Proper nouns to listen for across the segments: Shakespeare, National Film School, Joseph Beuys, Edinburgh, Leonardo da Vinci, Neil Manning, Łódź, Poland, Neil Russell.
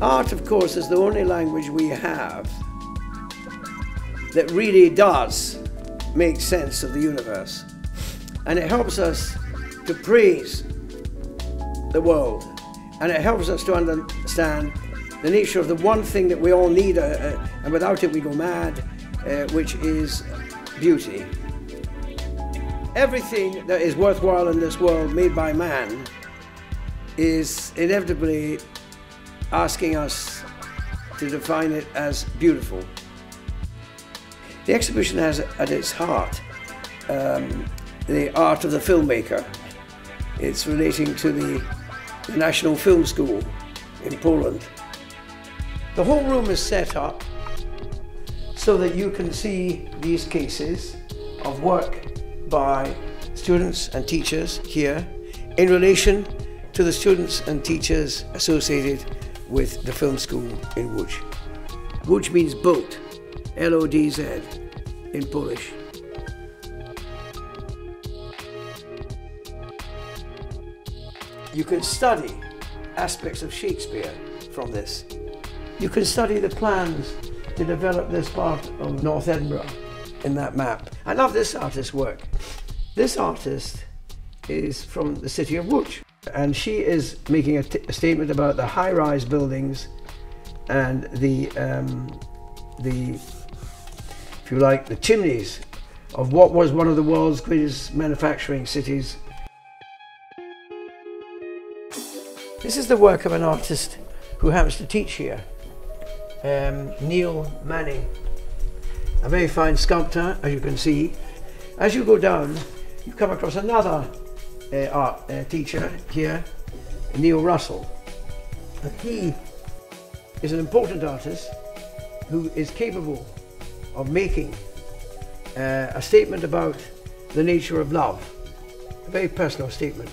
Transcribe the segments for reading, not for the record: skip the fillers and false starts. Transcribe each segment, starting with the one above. Art, of course, is the only language we have that really does make sense of the universe. And it helps us to praise the world. And it helps us to understand the nature of the one thing that we all need, and without it we go mad, which is beauty. Everything that is worthwhile in this world made by man is inevitably asking us to define it as beautiful. The exhibition has at its heart the art of the filmmaker. It's relating to the National Film School in Poland. The whole room is set up so that you can see these cases of work by students and teachers here in relation to the students and teachers associated with the film school in Łódź. Łódź means boat, L-O-D-Z in Polish. You can study aspects of Shakespeare from this. You can study the plans to develop this part of North Edinburgh in that map. I love this artist's work. This artist is from the city of Łódź, and she is making a statement about the high-rise buildings and the, if you like, the chimneys of what was one of the world's greatest manufacturing cities. This is the work of an artist who happens to teach here, Neil Manning, a very fine sculptor, as you can see. As you go down, you come across another art teacher here, Neil Russell. He is an important artist who is capable of making a statement about the nature of love, a very personal statement.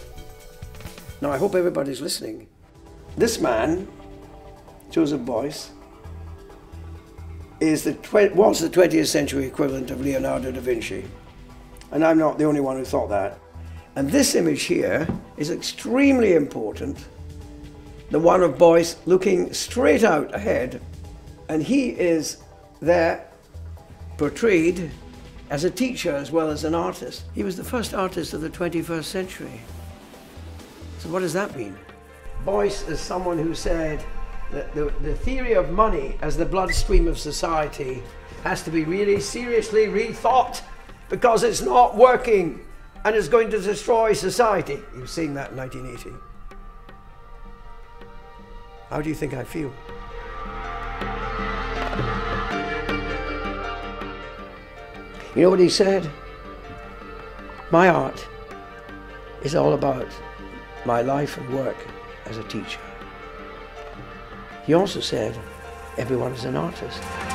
Now, I hope everybody's listening. This man, Joseph Beuys, is was the 20th century equivalent of Leonardo da Vinci. And I'm not the only one who thought that. And this image here is extremely important, the one of Beuys looking straight out ahead. And he is there portrayed as a teacher as well as an artist. He was the first artist of the 21st century. So what does that mean? Beuys is someone who said that the theory of money as the bloodstream of society has to be really seriously rethought because it's not working and it's going to destroy society. He was saying that in 1980. How do you think I feel? You know what he said? My art is all about my life and work as a teacher. He also said, everyone is an artist.